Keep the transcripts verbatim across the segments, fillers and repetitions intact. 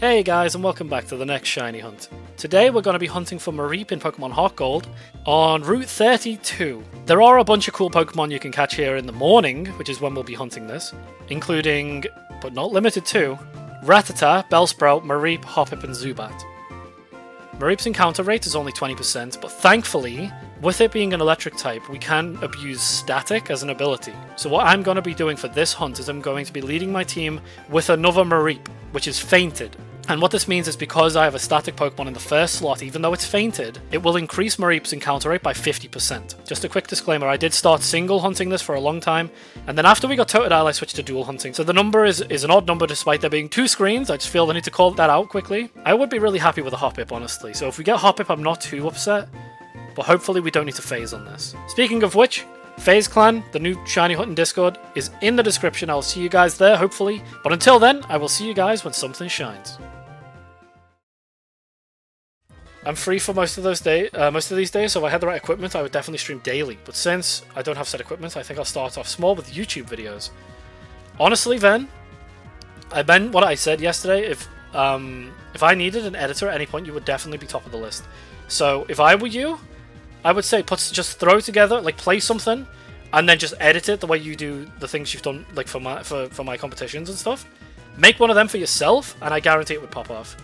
Hey guys, and welcome back to the next shiny hunt. Today we're going to be hunting for Mareep in Pokémon HeartGold on Route thirty-two. There are a bunch of cool Pokémon you can catch here in the morning, which is when we'll be hunting this, including, but not limited to, Rattata, Bellsprout, Mareep, Hoppip and Zubat. Mareep's encounter rate is only twenty percent, but thankfully, with it being an electric type, we can abuse Static as an ability. So what I'm going to be doing for this hunt is I'm going to be leading my team with another Mareep, which is fainted. And what this means is because I have a static Pokemon in the first slot, even though it's fainted, it will increase Mareep's encounter rate by fifty percent. Just a quick disclaimer, I did start single hunting this for a long time, and then after we got Totodile, I switched to dual hunting. So the number is, is an odd number despite there being two screens. I just feel the need to call that out quickly. I would be really happy with a Hoppip, honestly. So if we get Hoppip, I'm not too upset, but hopefully we don't need to phase on this. Speaking of which, Phase Clan, the new shiny hunting Discord, is in the description. I'll see you guys there, hopefully. But until then, I will see you guys when something shines. I'm free for most of those day, uh, most of these days, so if I had the right equipment, I would definitely stream daily. But since I don't have set equipment, I think I'll start off small with YouTube videos. Honestly, Ven, I meant what I said yesterday. If um, if I needed an editor at any point, you would definitely be top of the list. So if I were you, I would say put, just throw together, like play something, and then just edit it the way you do the things you've done, like for my for, for my competitions and stuff. Make one of them for yourself, and I guarantee it would pop off.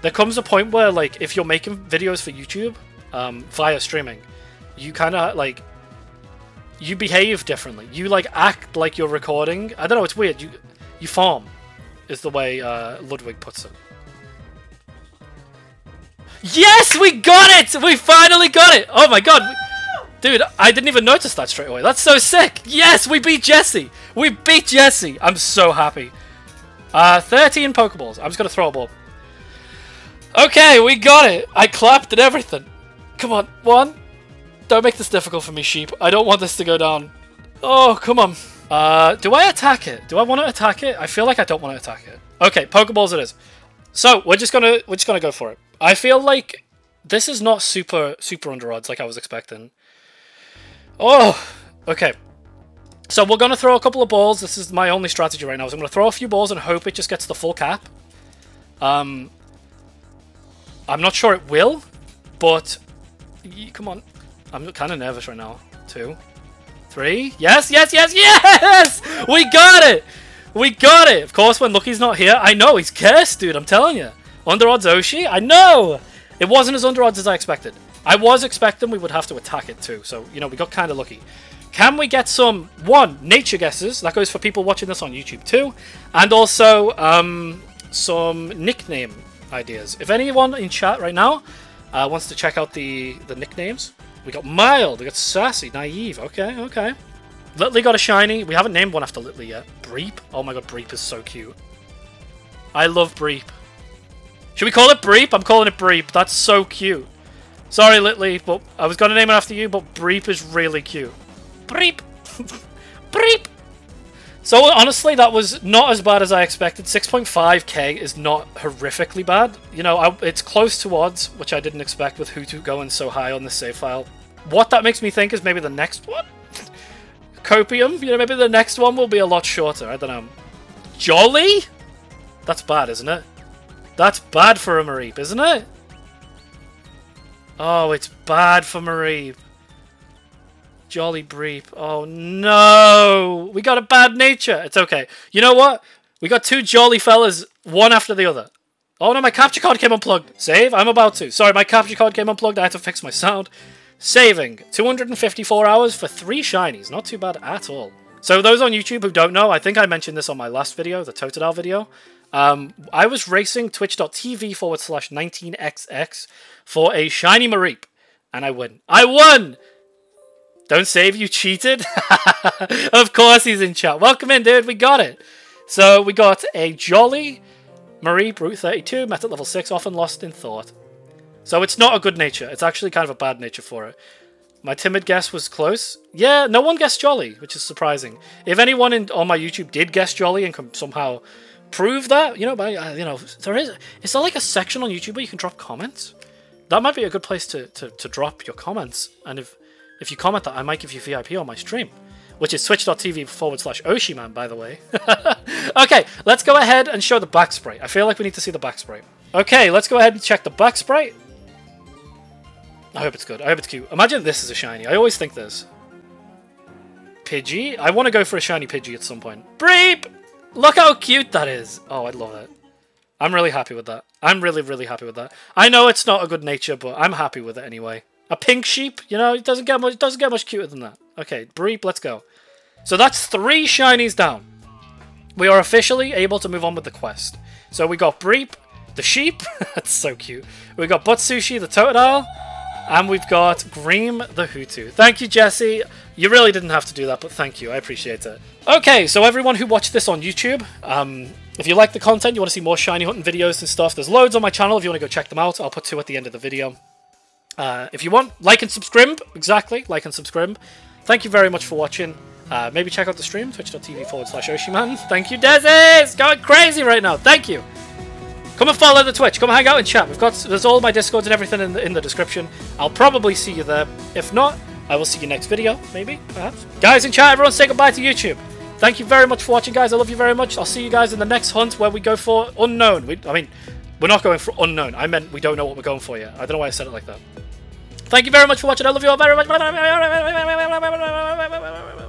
There comes a point where, like, if you're making videos for YouTube um, via streaming, you kind of, like, you behave differently. You, like, act like you're recording. I don't know, it's weird. You you farm, is the way uh, Ludwig puts it. Yes, we got it! We finally got it! Oh my god. We, dude, I didn't even notice that straight away. That's so sick! Yes, we beat Jesse! We beat Jesse! I'm so happy. Uh, thirteen Pokeballs. I'm just going to throw a ball. Okay, we got it! I clapped and everything. Come on, one. Don't make this difficult for me, sheep. I don't want this to go down. Oh, come on. Uh, do I attack it? Do I want to attack it? I feel like I don't want to attack it. Okay, Pokeballs it is. So, we're just gonna we're just gonna go for it. I feel like this is not super super under odds like I was expecting. Oh, okay. So we're gonna throw a couple of balls. This is my only strategy right now. Is I'm gonna throw a few balls and hope it just gets the full cap. Um. I'm not sure it will, but come on. I'm kind of nervous right now. Two, three. Yes, yes, yes, yes! We got it! We got it! Of course, when Lucky's not here, I know, he's cursed, dude, I'm telling you. Under odds Oshi? I know! It wasn't as under odds as I expected. I was expecting we would have to attack it too, so, you know, we got kind of lucky. Can we get some, one, nature guesses? That goes for people watching this on YouTube too. And also, um, some nickname ideas. If anyone in chat right now uh, wants to check out the the nicknames, we got mild, we got sassy, naive. Okay, okay. Litley got a shiny. We haven't named one after Litley yet. Breep. Oh my god, Breep is so cute. I love Breep. Should we call it Breep? I'm calling it Breep. That's so cute. Sorry, Litley, but I was gonna name it after you, but Breep is really cute. Breep. Breep. So honestly, that was not as bad as I expected. six point five K is not horrifically bad. You know, I, it's close to odds, which I didn't expect with Hootoo going so high on the save file. What that makes me think is maybe the next one? Copium? You know, maybe the next one will be a lot shorter. I don't know. Jolly? That's bad, isn't it? That's bad for a Mareep, isn't it? Oh, it's bad for Mareep. Jolly Breep. Oh no! We got a bad nature! It's okay. You know what? We got two jolly fellas, one after the other. Oh no, my capture card came unplugged. Save? I'm about to. Sorry, my capture card came unplugged. I had to fix my sound. Saving. two hundred fifty-four hours for three shinies. Not too bad at all. So those on YouTube who don't know, I think I mentioned this on my last video, the Totodile video. Um, I was racing twitch.tv forward slash 19XX for a shiny Mareep. And I win. I won! Don't save, you cheated? Of course he's in chat. Welcome in, dude. We got it. So we got a Jolly, Mareep, Brute thirty-two, met at level six, often lost in thought. So it's not a good nature. It's actually kind of a bad nature for it. My timid guess was close. Yeah, no one guessed Jolly, which is surprising. If anyone in, on my YouTube did guess Jolly and can somehow prove that, you know, by uh, you know, there is. Is there like a section on YouTube where you can drop comments? That might be a good place to to, to drop your comments. And if If you comment that, I might give you V I P on my stream, which is twitch.tv forward slash Oshiman, by the way. Okay, let's go ahead and show the Black Sprite. I feel like we need to see the Black Sprite. Okay, let's go ahead and check the Black Sprite. I hope it's good. I hope it's cute. Imagine this is a shiny. I always think this. Pidgey. I want to go for a shiny Pidgey at some point. Breep! Look how cute that is. Oh, I love it. I'm really happy with that. I'm really, really happy with that. I know it's not a good nature, but I'm happy with it anyway. A pink sheep, you know, it doesn't get much, it doesn't get much cuter than that. Okay, Breep, let's go. So that's three shinies down. We are officially able to move on with the quest. So we got Breep, the sheep. That's so cute. We got Buttsushi, the Totodile. And we've got Grim the Hootoo. Thank you, Jesse. You really didn't have to do that, but thank you. I appreciate it. Okay, so everyone who watched this on YouTube, um, if you like the content, you want to see more shiny hunting videos and stuff, there's loads on my channel if you want to go check them out. I'll put two at the end of the video. Uh, if you want, like and subscribe. Exactly, like and subscribe. Thank you very much for watching. Uh, maybe check out the stream, twitch dot t v forward slash Oshiman. Thank you, Desi! It's going crazy right now. Thank you. Come and follow the Twitch. Come hang out and chat. We've got there's all my Discords and everything in the, in the description. I'll probably see you there. If not, I will see you next video. Maybe, perhaps. Guys in chat, everyone say goodbye to YouTube. Thank you very much for watching, guys. I love you very much. I'll see you guys in the next hunt where we go for unknown. We, I mean, we're not going for unknown. I meant we don't know what we're going for yet. I don't know why I said it like that. Thank you very much for watching. I love you all very much.